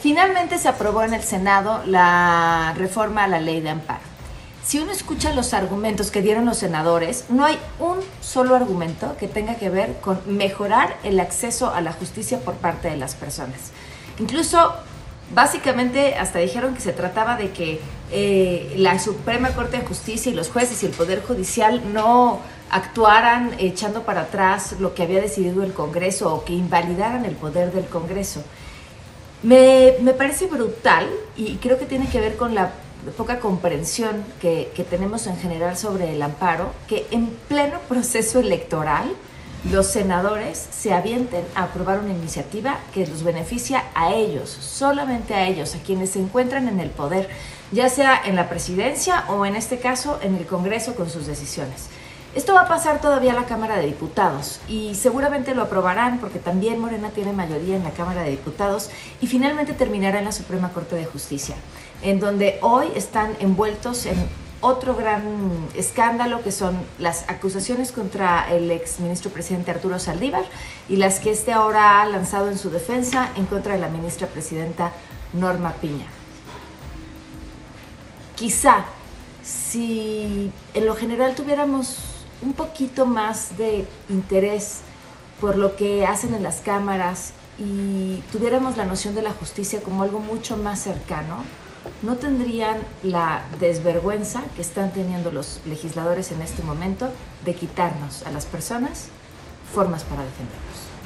Finalmente se aprobó en el Senado la reforma a la Ley de Amparo. Si uno escucha los argumentos que dieron los senadores, no hay un solo argumento que tenga que ver con mejorar el acceso a la justicia por parte de las personas. Incluso, básicamente, hasta dijeron que se trataba de que la Suprema Corte de Justicia y los jueces y el Poder Judicial no actuaran echando para atrás lo que había decidido el Congreso o que invalidaran el poder del Congreso. Me parece brutal y creo que tiene que ver con la poca comprensión que tenemos en general sobre el amparo, que en pleno proceso electoral los senadores se avienten a aprobar una iniciativa que los beneficia a ellos, solamente a ellos, a quienes se encuentran en el poder, ya sea en la presidencia o en este caso en el Congreso con sus decisiones. Esto va a pasar todavía a la Cámara de Diputados y seguramente lo aprobarán porque también Morena tiene mayoría en la Cámara de Diputados y finalmente terminará en la Suprema Corte de Justicia, en donde hoy están envueltos en otro gran escándalo que son las acusaciones contra el exministro presidente Arturo Saldívar y las que este ahora ha lanzado en su defensa en contra de la ministra presidenta Norma Piña. Quizá si en lo general tuviéramos un poquito más de interés por lo que hacen en las cámaras y tuviéramos la noción de la justicia como algo mucho más cercano, no tendrían la desvergüenza que están teniendo los legisladores en este momento de quitarnos a las personas formas para defendernos.